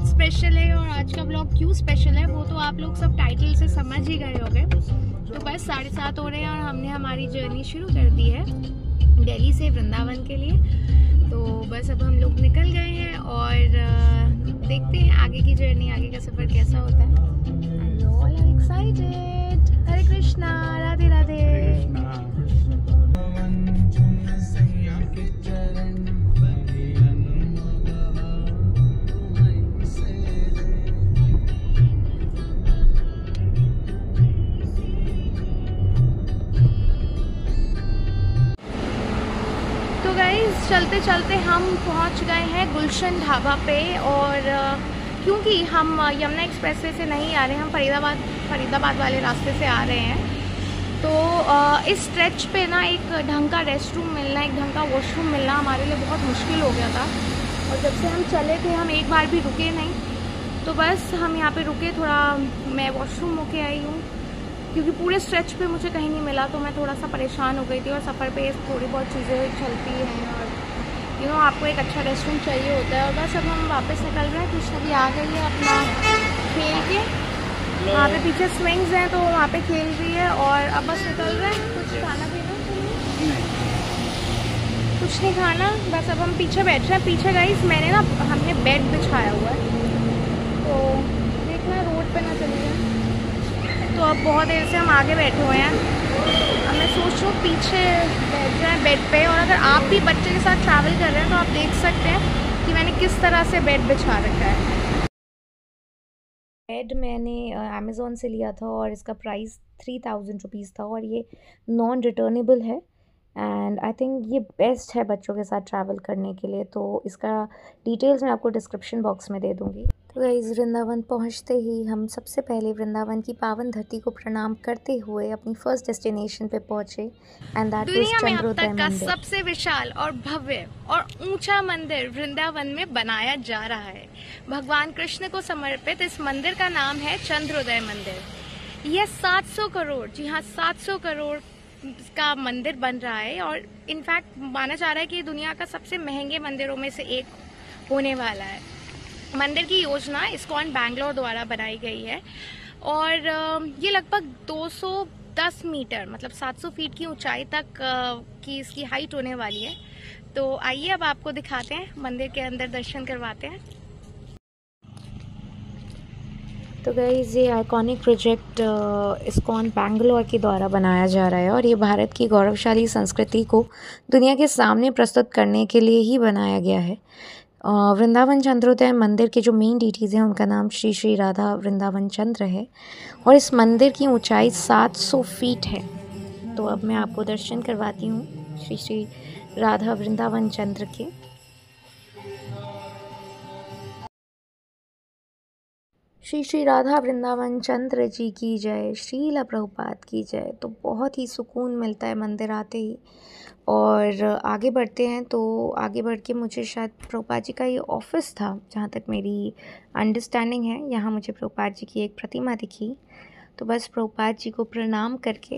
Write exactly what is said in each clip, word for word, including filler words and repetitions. आज स्पेशल है और आज का ब्लॉग क्यों स्पेशल है वो तो आप लोग सब टाइटल से समझ ही गए होंगे। तो बस साढ़े सात हो रहे हैं और हमने हमारी जर्नी शुरू कर दी है दिल्ली से वृंदावन के लिए। तो बस अब हम लोग निकल गए हैं और देखते हैं आगे की जर्नी, आगे का सफ़र कैसा होता है। I am all excited. Hare Krishna, Radhe Radhe. चलते चलते हम पहुंच गए हैं गुलशन ढाबा पे और क्योंकि हम यमुना एक्सप्रेसवे से नहीं आ रहे, हम फरीदाबाद फरीदाबाद वाले रास्ते से आ रहे हैं। तो इस स्ट्रेच पे ना एक ढंग का रेस्ट रूम मिलना, एक ढंग का वॉशरूम मिलना हमारे लिए बहुत मुश्किल हो गया था। और जब से हम चले थे हम एक बार भी रुके नहीं। तो बस हम यहाँ पर रुके, थोड़ा मैं वॉशरूम होके आई हूँ क्योंकि पूरे स्ट्रेच पे मुझे कहीं नहीं मिला। तो मैं थोड़ा सा परेशान हो गई थी और सफ़र पे थोड़ी बहुत चीज़ें चलती हैं और यू नो आपको एक अच्छा रेस्टोरेंट चाहिए होता है। और बस अब हम वापस निकल रहे हैं। कृष्णा भी आ गई है अपना खेल के, वहाँ पे पीछे स्विंग्स हैं तो वहाँ पे खेल रही है। और अब बस निकल रहे हैं, कुछ खाना पीना कुछ नहीं खाना, बस अब हम पीछे बैठ रहे हैं। पीछे गाइस मैंने ना हमने बेड बिछाया हुआ है तो देखना रोड पर ना चली जाए। तो अब बहुत देर से हम आगे बैठे हुए हैं, अब मैं सोच रही हूँ पीछे बैठ रहे हैं बेड पे। और अगर आप भी बच्चे के साथ ट्रैवल कर रहे हैं तो आप देख सकते हैं कि मैंने किस तरह से बेड बिछा रखा है। बेड मैंने अमेज़ोन से लिया था और इसका प्राइस थ्री थाउजेंड रुपीज़ था और ये नॉन रिटर्नेबल है एंड आई थिंक ये बेस्ट है बच्चों के साथ ट्रैवल करने के लिए। तो इसका डिटेल्स मैं आपको डिस्क्रिप्शन बॉक्स में दे दूँगी। तो गाइस वृंदावन पहुंचते ही हम सबसे पहले वृंदावन की पावन धरती को प्रणाम करते हुए अपनी फर्स्ट डेस्टिनेशन पे पहुंचे एंड दैट इज चंद्रोदय मंदिर। दुनिया में अब तक का सबसे विशाल और भव्य और ऊंचा मंदिर वृंदावन में बनाया जा रहा है। भगवान कृष्ण को समर्पित इस मंदिर का नाम है चंद्रोदय मंदिर। यह सात सौ करोड़, जी हाँ सात सौ करोड़ का मंदिर बन रहा है और इनफैक्ट माना जा रहा है कि दुनिया का सबसे महंगे मंदिरों में से एक होने वाला है। मंदिर की योजना आईएससीओन बैंगलोर द्वारा बनाई गई है और ये लगभग दो सौ दस मीटर मतलब सात सौ फीट की ऊंचाई तक की इसकी हाइट होने वाली है। तो आइए अब आपको दिखाते हैं, मंदिर के अंदर दर्शन करवाते हैं। तो गाइस ये आइकॉनिक प्रोजेक्ट आईएससीओन बैंगलोर के द्वारा बनाया जा रहा है और ये भारत की गौरवशाली संस्कृति को दुनिया के सामने प्रस्तुत करने के लिए ही बनाया गया है। वृंदावन चंद्रोदय मंदिर के जो मेन डीटीज़ हैं उनका नाम श्री श्री राधा वृंदावन चंद्र है और इस मंदिर की ऊंचाई सात सौ फीट है। तो अब मैं आपको दर्शन करवाती हूँ श्री श्री राधा वृंदावन चंद्र के। श्री श्री राधा वृंदावन चंद्र जी की जय, श्रील प्रभुपाद की जय। तो बहुत ही सुकून मिलता है मंदिर आते ही। और आगे बढ़ते हैं तो आगे बढ़ के मुझे शायद प्रभुपाद जी का ये ऑफिस था जहाँ तक मेरी अंडरस्टैंडिंग है। यहाँ मुझे प्रभुपाद जी की एक प्रतिमा दिखी तो बस प्रभुपाद जी को प्रणाम करके,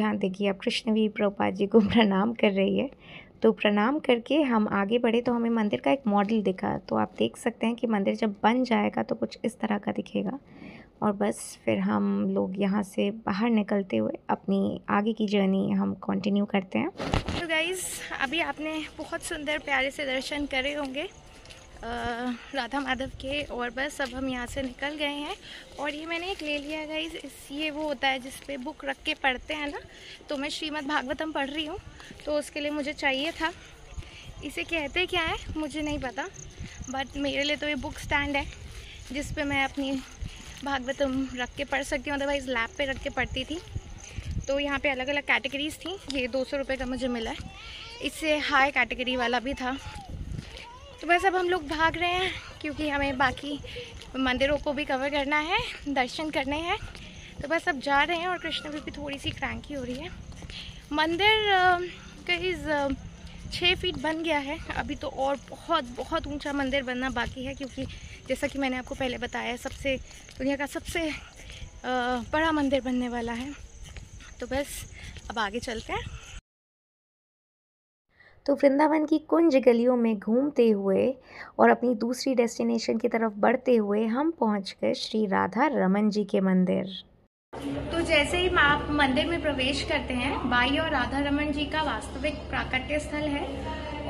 यहाँ देखिए अब कृष्ण भी प्रभुपाद जी को प्रणाम कर रही है। तो प्रणाम करके हम आगे बढ़े तो हमें मंदिर का एक मॉडल दिखा। तो आप देख सकते हैं कि मंदिर जब बन जाएगा तो कुछ इस तरह का दिखेगा। और बस फिर हम लोग यहाँ से बाहर निकलते हुए अपनी आगे की जर्नी हम कंटिन्यू करते हैं। तो गाइज़ अभी आपने बहुत सुंदर प्यारे से दर्शन करे होंगे राधा माधव के और बस अब हम यहाँ से निकल गए हैं। और ये मैंने एक ले लिया गाइज़, ये वो होता है जिसपे बुक रख के पढ़ते हैं ना, तो मैं श्रीमद् भागवतम पढ़ रही हूँ तो उसके लिए मुझे चाहिए था। इसे कहते क्या है मुझे नहीं पता बट मेरे लिए तो ये बुक स्टैंड है जिसपे मैं अपनी भागवतम रख के पढ़ सकती हूँ। अदरवाइज़ लैब पे रख के पढ़ती थी। तो यहाँ पे अलग अलग कैटेगरीज़ थी। ये दो सौ रुपये का मुझे मिला है, इससे हाई कैटेगरी वाला भी था। तो बस अब हम लोग भाग रहे हैं क्योंकि हमें बाकी मंदिरों को भी कवर करना है, दर्शन करने हैं। तो बस अब जा रहे हैं और कृष्ण भी, भी थोड़ी सी क्रैंकी हो रही है। मंदिर करीब छः फीट बन गया है अभी तो, और बहुत बहुत ऊंचा मंदिर बनना बाकी है क्योंकि जैसा कि मैंने आपको पहले बताया सबसे दुनिया का सबसे बड़ा मंदिर बनने वाला है। तो बस अब आगे चलते हैं। तो वृंदावन की कुंज गलियों में घूमते हुए और अपनी दूसरी डेस्टिनेशन की तरफ बढ़ते हुए हम पहुँच गए श्री राधा रमन जी के मंदिर। तो जैसे ही आप मंदिर में प्रवेश करते हैं, बाई और राधा रमन जी का वास्तविक प्राकट्य स्थल है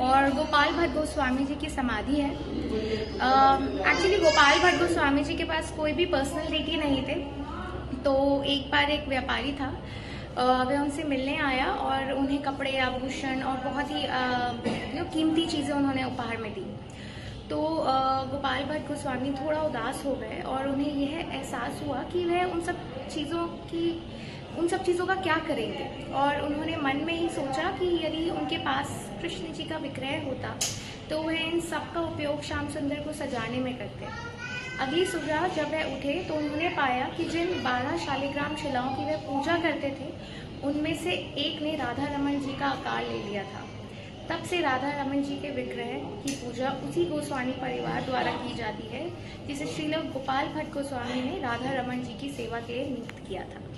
और गोपाल भट्ट गोस्वामी जी की समाधि है। एक्चुअली गोपाल भट्ट गोस्वामी जी के पास कोई भी पर्सनैलिटी नहीं थे, तो एक बार एक व्यापारी था, वह उनसे मिलने आया और उन्हें कपड़े, आभूषण और बहुत ही जो कीमती चीज़ें उन्होंने उपहार में दी। तो गोपाल भट्ट गोस्वामी थोड़ा उदास हो गए और उन्हें यह एहसास हुआ कि वह उन सब चीज़ों की उन सब चीज़ों का क्या करेंगे, और उन्होंने मन में ही सोचा कि यदि उनके पास कृष्ण जी का विग्रह होता तो वह इन सब का उपयोग श्याम सुंदर को सजाने में करते। अगली सुबह जब वह उठे तो उन्होंने पाया कि जिन बारह शालिग्राम शिलाओं की वह पूजा करते थे उनमें से एक ने राधा रमन जी का आकार ले लिया था। तब से राधा रमन जी के विग्रह की पूजा उसी गोस्वामी परिवार द्वारा की जाती है जिसे श्रील गोपाल भट्ट गोस्वामी ने राधा रमन जी की सेवा के लिए नियुक्त किया था।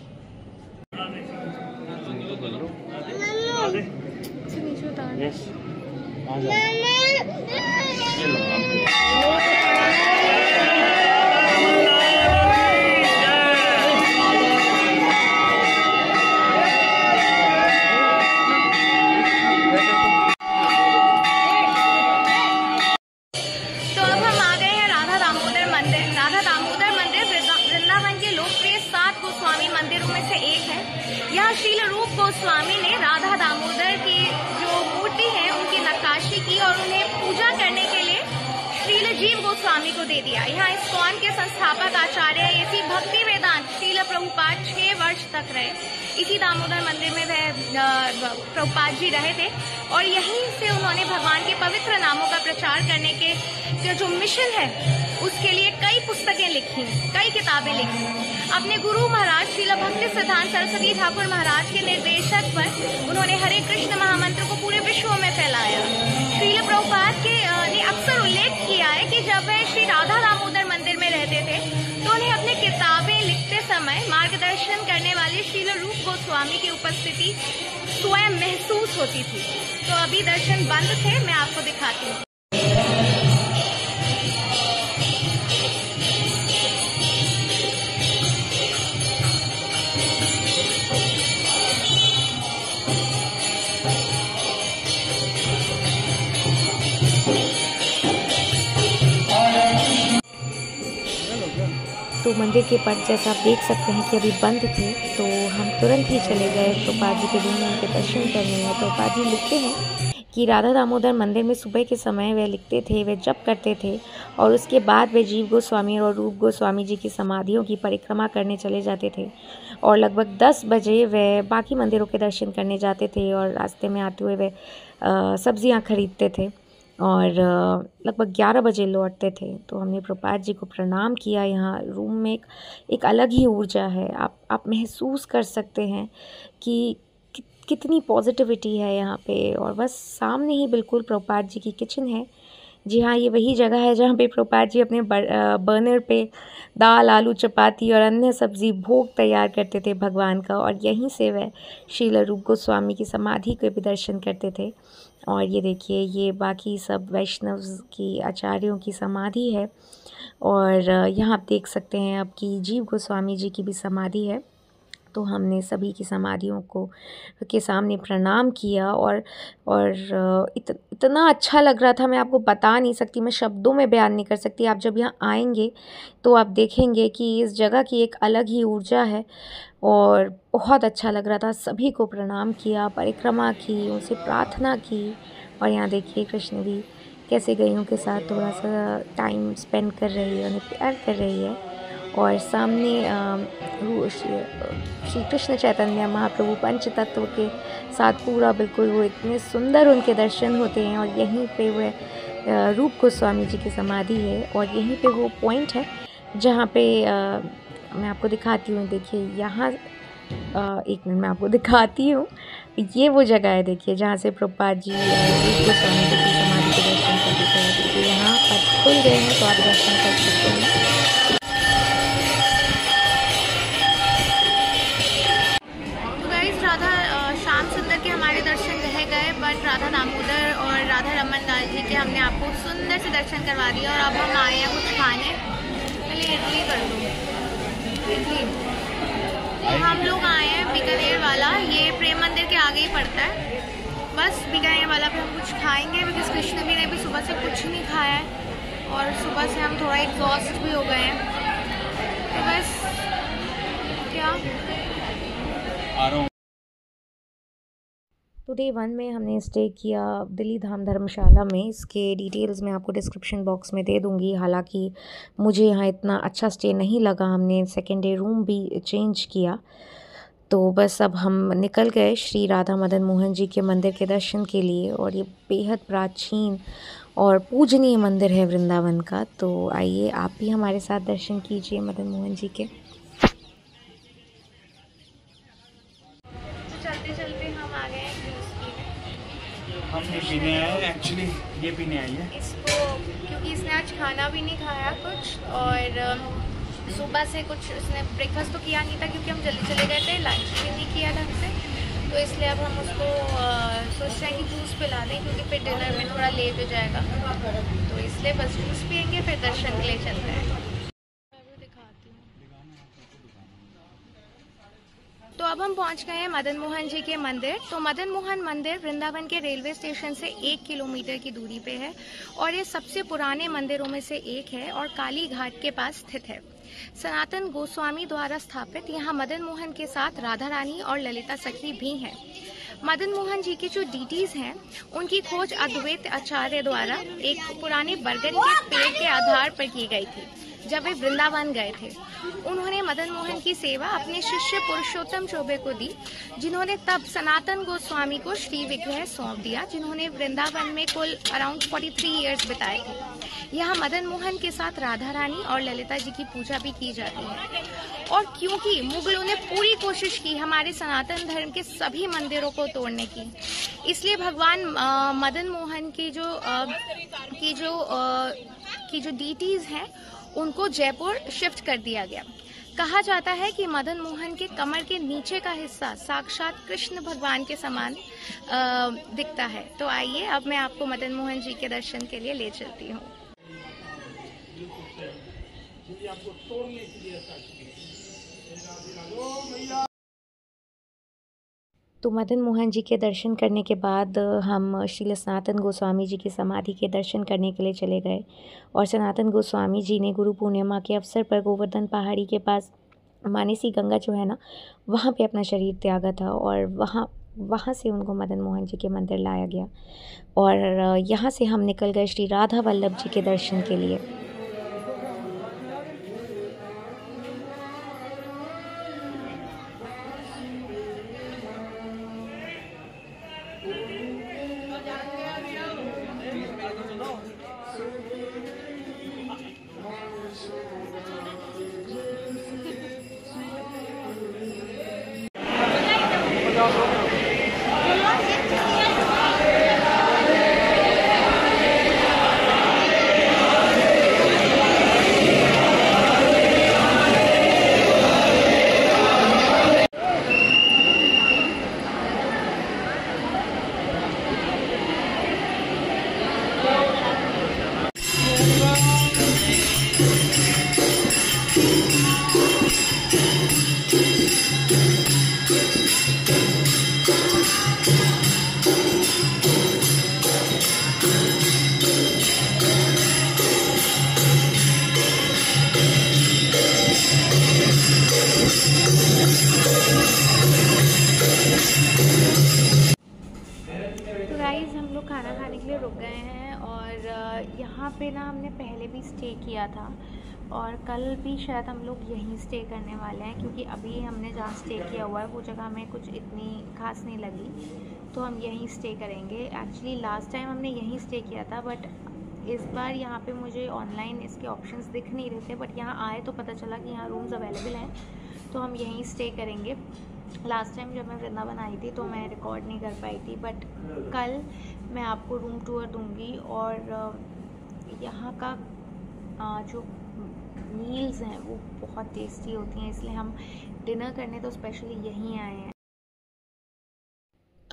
गोस्वामी ने राधा दामोदर की जो मूर्ति है उनकी नक्काशी की और उन्हें पूजा करने के लिए श्रील जीव गोस्वामी को दे दिया। यहाँ इस्कॉन के संस्थापक आचार्य इसी भक्ति वेदांत श्रील प्रभुपाद छह वर्ष तक रहे। इसी दामोदर मंदिर में वह प्रभुपाद जी रहे थे और यहीं से उन्होंने भगवान के पवित्र नामों का प्रचार करने के जो मिशन है उसके लिए कई पुस्तकें लिखी, कई किताबें लिखी। अपने गुरु महाराज श्रील भक्ति सिद्धांत सरस्वती ठाकुर महाराज के निर्देशन पर उन्होंने हरे कृष्ण महामंत्र को पूरे विश्व में फैलाया। श्रील प्रभुपाद के ने अक्सर उल्लेख किया है कि जब वह श्री राधा दामोदर मंदिर में रहते थे तो उन्हें अपनी किताबें लिखते समय मार्गदर्शन करने वाले श्रील रूप गोस्वामी की उपस्थिति स्वयं महसूस होती थी। तो अभी दर्शन बंद थे, मैं आपको दिखाती हूँ। तो मंदिर के पट जैसा आप देख सकते हैं कि अभी बंद थे, तो हम तुरंत ही चले गए प्रभुपाद जी के रूम, उनके दर्शन करने हैं। प्रभुपाद जी लिखते हैं कि राधा दामोदर मंदिर में सुबह के समय वे लिखते थे, वे जप करते थे और उसके बाद वे जीव गोस्वामी और रूप गोस्वामी जी की समाधियों की परिक्रमा करने चले जाते थे और लगभग दस बजे वे बाकी मंदिरों के दर्शन करने जाते थे और रास्ते में आते हुए वे सब्जियाँ खरीदते थे और लगभग ग्यारह बजे लौटते थे। तो हमने प्रभुपाद जी को प्रणाम किया। यहाँ रूम में एक, एक अलग ही ऊर्जा है, आप आप महसूस कर सकते हैं कि कि कितनी पॉजिटिविटी है यहाँ पे। और बस सामने ही बिल्कुल प्रभुपाद जी की किचन है। जी हाँ, ये वही जगह है जहाँ पे प्रभुपाद जी अपने बर्नर पे दाल, आलू, चपाती और अन्य सब्जी भोग तैयार करते थे भगवान का, और यहीं से वह श्रील रूप गोस्वामी की समाधि के भी दर्शन करते थे। और ये देखिए, ये बाकी सब वैष्णव की आचार्यों की समाधि है और यहाँ आप देख सकते हैं अब कि जीव गोस्वामी जी की भी समाधि है। तो हमने सभी की समाधियों को के सामने प्रणाम किया और और इत, इतना अच्छा लग रहा था, मैं आपको बता नहीं सकती, मैं शब्दों में बयान नहीं कर सकती। आप जब यहाँ आएंगे तो आप देखेंगे कि इस जगह की एक अलग ही ऊर्जा है और बहुत अच्छा लग रहा था। सभी को प्रणाम किया, परिक्रमा की, उनसे प्रार्थना की। और यहाँ देखिए कृष्ण भी कैसे गैयों के साथ थोड़ा सा टाइम स्पेंड कर रही है, उन्हें प्यार कर रही है। और सामने श्री कृष्ण चैतन्य महाप्रभु पंच तत्व के साथ पूरा बिल्कुल वो इतने सुंदर उनके दर्शन होते हैं। और यहीं पे वह रूप गोस्वामी जी की समाधि है और यहीं पे वो पॉइंट है जहाँ पे मैं आपको दिखाती हूँ। देखिए यहाँ एक मिनट, मैं आपको दिखाती हूँ, ये वो जगह है देखिए जहाँ से प्रभुपाद जी रूप गोस्वामी जी की समाधि के दर्शन करते हैं। तो यहाँ पर खुल गए हैं, तो आप दर्शन कर सकते हैं। हमारे दर्शन रह गए, बट राधा दामोदर और राधा रमन लाल जी के हमने आपको सुंदर से दर्शन करवा दिए। और अब हम आए हैं कुछ खाने के लिए। इडली कर दूँ, इडली तो हम लोग आए हैं बीकानेर वाला, ये प्रेम मंदिर के आगे ही पड़ता है। बस बीकानेर वाला पे हम कुछ खाएंगे बिकॉज कृष्ण भी ने भी सुबह से कुछ नहीं खाया है और सुबह से हम थोड़ा एग्जॉस्ट भी हो गए हैं। तो बस क्या आ रहा हूँ। तो डे वन में हमने स्टे किया दिल्ली धाम धर्मशाला में। इसके डिटेल्स मैं आपको डिस्क्रिप्शन बॉक्स में दे दूंगी। हालांकि मुझे यहाँ इतना अच्छा स्टे नहीं लगा, हमने सेकेंड डे रूम भी चेंज किया। तो बस अब हम निकल गए श्री राधा मदन मोहन जी के मंदिर के दर्शन के लिए। और ये बेहद प्राचीन और पूजनीय मंदिर है वृंदावन का। तो आइए आप भी हमारे साथ दर्शन कीजिए मदन मोहन जी के। हम ये पीने आए, एक्चुअली ये पीने आई है इसको क्योंकि इसने आज खाना भी नहीं खाया कुछ, और सुबह से कुछ इसने ब्रेकफास्ट तो किया नहीं था क्योंकि हम जल्दी चले गए थे। लंच भी नहीं किया ढंग से, तो इसलिए अब हम उसको सोच रहे हैं कि जूस पिला दें क्योंकि फिर डिनर में थोड़ा लेट हो जाएगा। तो इसलिए बस जूस पियेंगे, फिर दर्शन के लिए चलते हैं। तो अब हम पहुंच गए हैं मदन मोहन जी के मंदिर। तो मदन मोहन मंदिर वृंदावन के रेलवे स्टेशन से एक किलोमीटर की दूरी पे है और ये सबसे पुराने मंदिरों में से एक है और काली घाट के पास स्थित है। सनातन गोस्वामी द्वारा स्थापित यहाँ मदन मोहन के साथ राधा रानी और ललिता सखी भी हैं। मदन मोहन जी के जो डीटीज हैं उनकी खोज अद्वैत आचार्य द्वारा एक पुराने बरगद के पेड़ के आधार पर की गई थी जब वे वृंदावन गए थे। उन्होंने मदन मोहन की सेवा अपने शिष्य पुरुषोत्तम चौबे को दी, जिन्होंने तब सनातन गोस्वामी को श्री विग्रह सौंप दिया, जिन्होंने वृंदावन में कुल अराउंड तैंतालीस इयर्स बिताए थे। यहाँ मदन मोहन के साथ राधा रानी और ललिता जी की पूजा भी की जाती है। और क्योंकि मुगलों ने पूरी कोशिश की हमारे सनातन धर्म के सभी मंदिरों को तोड़ने की, इसलिए भगवान आ, मदन मोहन की जो आ, की जो आ, की जो डीटीज हैं उनको जयपुर शिफ्ट कर दिया गया। कहा जाता है कि मदन मोहन के कमर के नीचे का हिस्सा साक्षात कृष्ण भगवान के समान आ, दिखता है। तो आइए अब मैं आपको मदन मोहन जी के दर्शन के लिए ले चलती हूँ। तो मदन मोहन जी के दर्शन करने के बाद हम श्री सनातन गोस्वामी जी की समाधि के दर्शन करने के लिए चले गए। और सनातन गोस्वामी जी ने गुरु पूर्णिमा के अवसर पर गोवर्धन पहाड़ी के पास मानसी गंगा जो है ना, वहाँ पे अपना शरीर त्यागा था और वहाँ वहाँ से उनको मदन मोहन जी के मंदिर लाया गया। और यहाँ से हम निकल गए श्री राधावल्लभ जी के दर्शन के लिए। था और कल भी शायद हम लोग यहीं स्टे करने वाले हैं क्योंकि अभी हमने जहाँ स्टे किया हुआ है वो जगह हमें कुछ इतनी खास नहीं लगी, तो हम यहीं स्टे करेंगे। एक्चुअली लास्ट टाइम हमने यहीं स्टे किया था, बट इस बार यहाँ पे मुझे ऑनलाइन इसके ऑप्शंस दिख नहीं रहे थे, बट यहाँ आए तो पता चला कि यहाँ रूम्स अवेलेबल हैं, तो हम यहीं स्टे करेंगे। लास्ट टाइम जब मैं वृंदावन आई थी तो मैं रिकॉर्ड नहीं कर पाई थी, बट कल मैं आपको रूम टूर दूँगी। और यहाँ का जो मील्स हैं वो बहुत टेस्टी होती हैं, इसलिए हम डिनर करने तो स्पेशली यहीं आए हैं।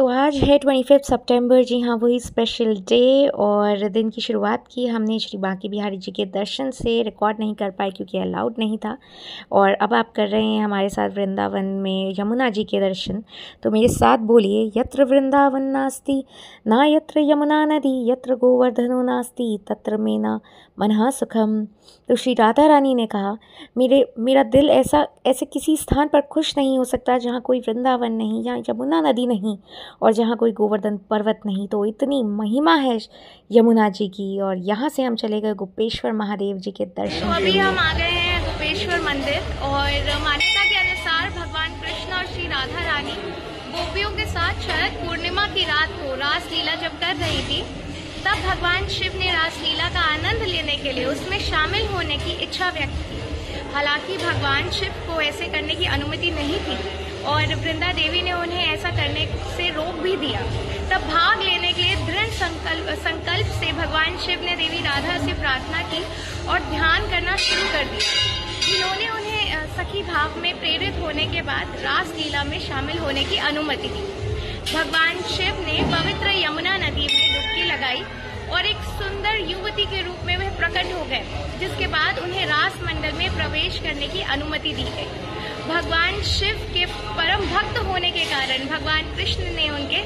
तो आज है पच्चीस सितंबर, जी हाँ वही स्पेशल डे। और दिन की शुरुआत की हमने श्री बांके बिहारी जी के दर्शन से। रिकॉर्ड नहीं कर पाए क्योंकि अलाउड नहीं था। और अब आप कर रहे हैं हमारे साथ वृंदावन में यमुना जी के दर्शन। तो मेरे साथ बोलिए, यत्र वृंदावन नास्ति ना यत्र यमुना नदी, यत्र गोवर्धनो नास्ति तत्र मेना मनः सुखम। तो श्री राधा रानी ने कहा, मेरे मेरा दिल ऐसा ऐसे किसी स्थान पर खुश नहीं हो सकता जहाँ कोई वृंदावन नहीं, जहाँ यमुना नदी नहीं और जहाँ कोई गोवर्धन पर्वत नहीं। तो इतनी महिमा है यमुना जी की। और यहाँ से हम चले गए गोपेश्वर महादेव जी के दर्शन। तो अभी हम आ गए हैं गोपेश्वर मंदिर। और मान्यता के अनुसार भगवान कृष्ण और श्री राधा रानी गोपियों के साथ शरद पूर्णिमा की रात को रासलीला जब कर रही थी, तब भगवान शिव ने रासलीला का आनंद लेने के लिए उसमें शामिल होने की इच्छा व्यक्त की। हालांकि भगवान शिव को ऐसे करने की अनुमति नहीं थी और वृंदा देवी ने उन्हें ऐसा करने से रोक भी दिया। तब भाग लेने के लिए दृढ़ संकल्प संकल्प से भगवान शिव ने देवी राधा से प्रार्थना की और ध्यान करना शुरू कर दिया, जिन्होंने उन्हें सखी भाव में प्रेरित होने के बाद रासलीला में शामिल होने की अनुमति दी। भगवान शिव ने पवित्र यमुना नदी में डुबकी लगाई और एक सुंदर युवती के रूप में वह प्रकट हो गए, जिसके बाद उन्हें रास मंडल में प्रवेश करने की अनुमति दी गई। भगवान शिव के परम भक्त होने के कारण भगवान कृष्ण ने उनके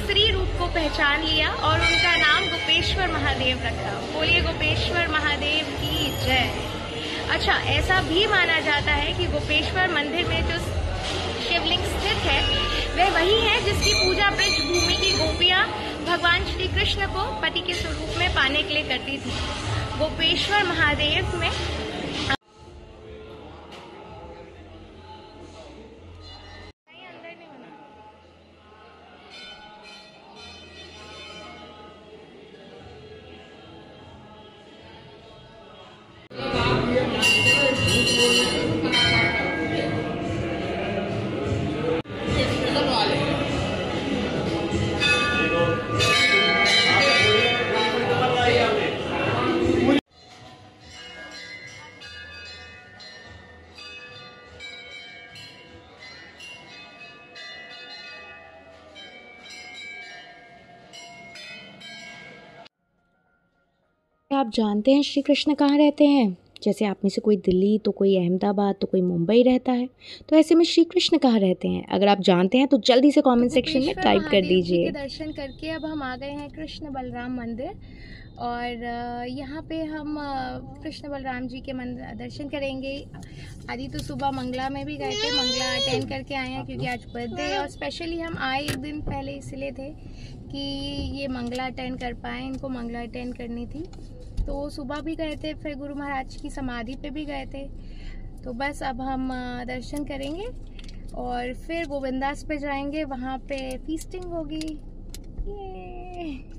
स्त्री रूप को पहचान लिया और उनका नाम गोपेश्वर महादेव रखा। बोलिए गोपेश्वर महादेव की जय। अच्छा, ऐसा भी माना जाता है कि गोपेश्वर मंदिर में जो शिवलिंग स्थित है वह वही है जिसकी पूजा ब्रजभूमि की गोपियाँ भगवान श्री कृष्ण को पति के स्वरूप में पाने के लिए करती थी। गोपेश्वर महादेव में आप जानते हैं श्री कृष्ण कहाँ रहते हैं? जैसे आप में से कोई दिल्ली, तो कोई अहमदाबाद, तो कोई मुंबई रहता है। तो ऐसे में श्री कृष्ण कहाँ रहते हैं? अगर आप जानते हैं तो जल्दी से कमेंट सेक्शन में टाइप कर दीजिए। दर्शन करके अब हम आ गए हैं कृष्ण बलराम मंदिर। और यहाँ पे हम कृष्ण बलराम जी के मंदिर दर्शन करेंगे। आदि तो सुबह मंगला में भी गए थे, मंगला अटेंड करके आए हैं क्योंकि आज बर्थडे है। और स्पेशली हम आए एक दिन पहले इसलिए थे कि ये मंगला अटेंड कर पाए, इनको मंगला अटेंड करनी थी। तो सुबह भी गए थे, फिर गुरु महाराज की समाधि पे भी गए थे। तो बस अब हम दर्शन करेंगे और फिर गोविंदास पे जाएंगे, वहाँ पे फीस्टिंग होगी। ये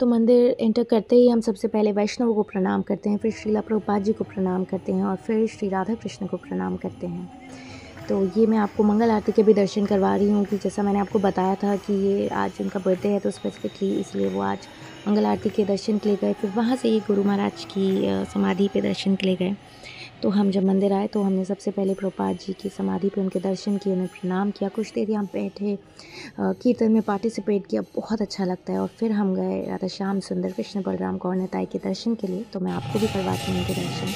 तो मंदिर एंटर करते ही हम सबसे पहले वैष्णव को प्रणाम करते हैं, फिर श्रीला प्रभुपाद जी को प्रणाम करते हैं और फिर श्री राधा कृष्ण को प्रणाम करते हैं। तो ये मैं आपको मंगल आरती के भी दर्शन करवा रही हूँ कि जैसा मैंने आपको बताया था कि ये आज उनका बर्थडे है, तो स्पेसिफिकली इसलिए वो आज मंगल आरती के दर्शन के लिए गए। फिर वहाँ से ये गुरु महाराज की समाधि पे दर्शन के लिए गए। तो हम जब मंदिर आए तो हमने सबसे पहले प्रभुपाद जी की समाधि पे उनके दर्शन किए, उन्हें प्रणाम किया। कुछ देर यहाँ बैठे, कीर्तन में पार्टिसिपेट किया, बहुत अच्छा लगता है। और फिर हम गए राधा श्याम सुंदर कृष्ण बलराम गौर निताई के दर्शन के लिए। तो मैं आपको भी करवाती हूँ उनके दर्शन।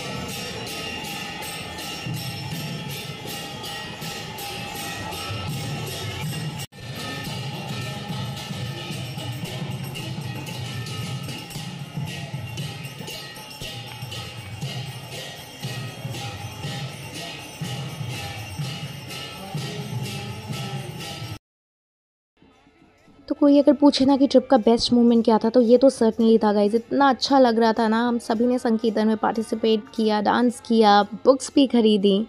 तो कोई अगर पूछे ना कि ट्रिप का बेस्ट मोमेंट क्या था, तो ये तो सर्टनली था गाइस। इतना अच्छा लग रहा था ना, हम सभी ने संकीर्तन में पार्टिसिपेट किया, डांस किया, बुक्स भी खरीदी।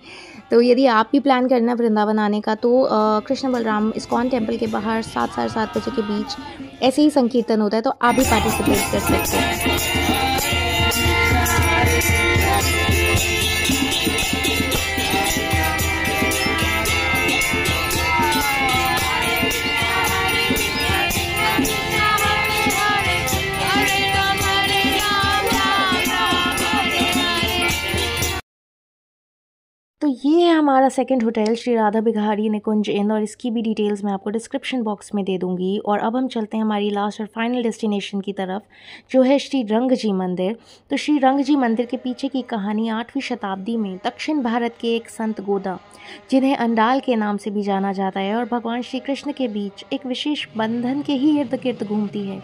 तो यदि आप भी प्लान करना वृंदावन आने का, तो कृष्ण बलराम इस्कॉन टेम्पल के बाहर सात साढ़े सात बजे के बीच ऐसे ही संकीर्तन होता है, तो आप भी पार्टिसिपेट कर सकते हैं। ये है हमारा second hotel Shri Radha Bihari Nikunj inn, और इसकी भी डिटेल्स मैं आपको डिस्क्रिप्शन बॉक्स में दे दूंगी। और अब हम चलते हैं हमारी लास्ट और फाइनल डेस्टिनेशन की तरफ, जो है श्री रंगजी मंदिर। तो श्री रंगजी मंदिर के पीछे की कहानी आठवीं शताब्दी में दक्षिण भारत के एक संत गोदा, जिन्हें अंडाल के नाम से भी जाना जाता है, और भगवान श्री कृष्ण के बीच एक विशेष बंधन के ही इर्द गिर्द घूमती है।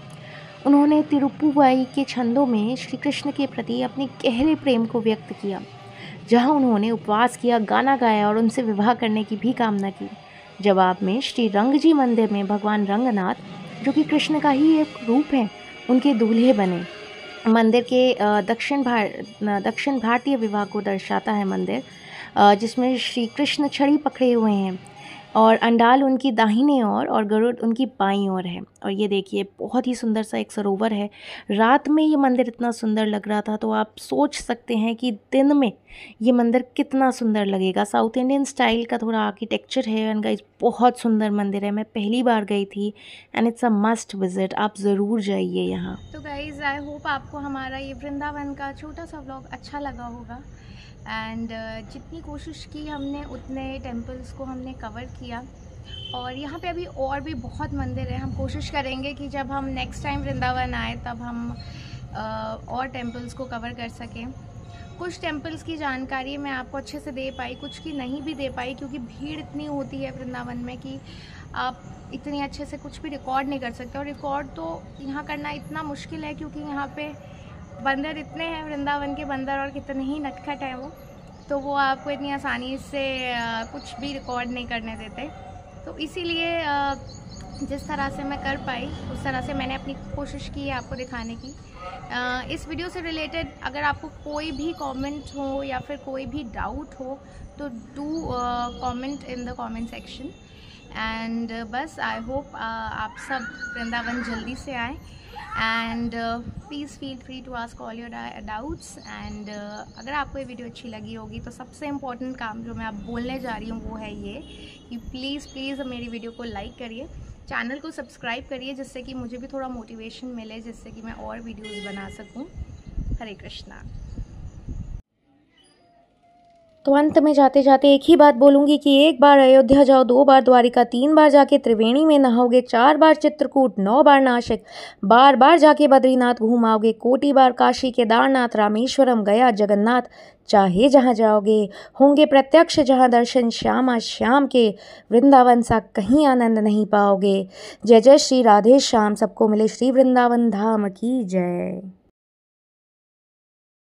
उन्होंने तिरुप्पुवाई के छंदों में श्री कृष्ण के प्रति अपने गहरे प्रेम को व्यक्त किया, जहां उन्होंने उपवास किया, गाना गाया और उनसे विवाह करने की भी कामना की। जवाब में श्री रंगजी मंदिर में भगवान रंगनाथ, जो कि कृष्ण का ही एक रूप है, उनके दूल्हे बने। मंदिर के दक्षिण भार दक्षिण भारतीय विवाह को दर्शाता है मंदिर, जिसमें श्री कृष्ण छड़ी पकड़े हुए हैं और अंडाल उनकी दाहिने ओर और गरुड़ उनकी बाईं ओर है। और ये देखिए, बहुत ही सुंदर सा एक सरोवर है। रात में ये मंदिर इतना सुंदर लग रहा था, तो आप सोच सकते हैं कि दिन में ये मंदिर कितना सुंदर लगेगा। साउथ इंडियन स्टाइल का थोड़ा आर्किटेक्चर है एंड गाइस, बहुत सुंदर मंदिर है। मैं पहली बार गई थी and it's a must visit, आप ज़रूर जाइए यहाँ। तो गाइज़, आई होप आपको हमारा ये वृंदावन का छोटा सा व्लॉग अच्छा लगा होगा। एंड uh, जितनी कोशिश की हमने, उतने टेम्पल्स को हमने कवर किया, और यहाँ पे अभी और भी बहुत मंदिर हैं। हम कोशिश करेंगे कि जब हम नेक्स्ट टाइम वृंदावन आए तब हम uh, और टेम्पल्स को कवर कर सकें। कुछ टेम्पल्स की जानकारी मैं आपको अच्छे से दे पाई, कुछ की नहीं भी दे पाई, क्योंकि भीड़ इतनी होती है वृंदावन में कि आप इतनी अच्छे से कुछ भी रिकॉर्ड नहीं कर सकते। और रिकॉर्ड तो यहाँ करना इतना मुश्किल है, क्योंकि यहाँ पर बंदर इतने हैं, वृंदावन के बंदर, और कितने ही नटखट हैं वो, तो वो आपको इतनी आसानी से कुछ भी रिकॉर्ड नहीं करने देते। तो इसीलिए जिस तरह से मैं कर पाई, उस तरह से मैंने अपनी कोशिश की है आपको दिखाने की। इस वीडियो से रिलेटेड अगर आपको कोई भी कमेंट हो या फिर कोई भी डाउट हो, तो do comment in the comment section. And बस, आई होप आप सब वृंदावन जल्दी से आएँ। And please feel free to ask all your doubts. And अगर आपको ये वीडियो अच्छी लगी होगी, तो सबसे इम्पॉर्टेंट काम जो मैं आप बोलने जा रही हूँ वो है ये कि प्लीज़ प्लीज़ मेरी वीडियो को लाइक करिए, चैनल को सब्सक्राइब करिए, जिससे कि मुझे भी थोड़ा मोटिवेशन मिले, जिससे कि मैं और वीडियोज़ बना सकूँ। हरे कृष्णा। तो अंत में जाते जाते एक ही बात बोलूँगी कि एक बार अयोध्या जाओ, दो बार द्वारिका, तीन बार जाके त्रिवेणी में नहाओगे, चार बार चित्रकूट, नौ बार नासिक, बार बार जाके बद्रीनाथ घूम आओगे, कोटि बार काशी, केदारनाथ, रामेश्वरम, गया, जगन्नाथ, चाहे जहाँ जाओगे होंगे प्रत्यक्ष जहाँ दर्शन श्यामा श्याम के, वृंदावन सा कहीं आनंद नहीं पाओगे। जय जय श्री राधे श्याम। सबको मिले श्री वृंदावन धाम की जय।